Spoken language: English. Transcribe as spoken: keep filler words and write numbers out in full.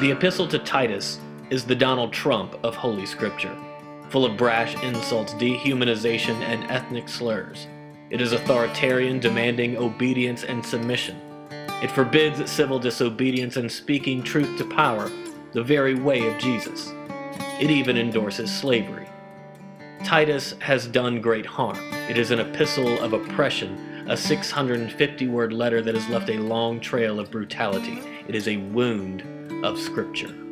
The epistle to Titus is the Donald Trump of Holy Scripture, full of brash insults, dehumanization, and ethnic slurs. It is authoritarian, demanding obedience and submission. It forbids civil disobedience and speaking truth to power, the very way of Jesus. It even endorses slavery. Titus has done great harm. It is an epistle of oppression, a six hundred fifty word letter that has left a long trail of brutality. It is a wound of Scripture.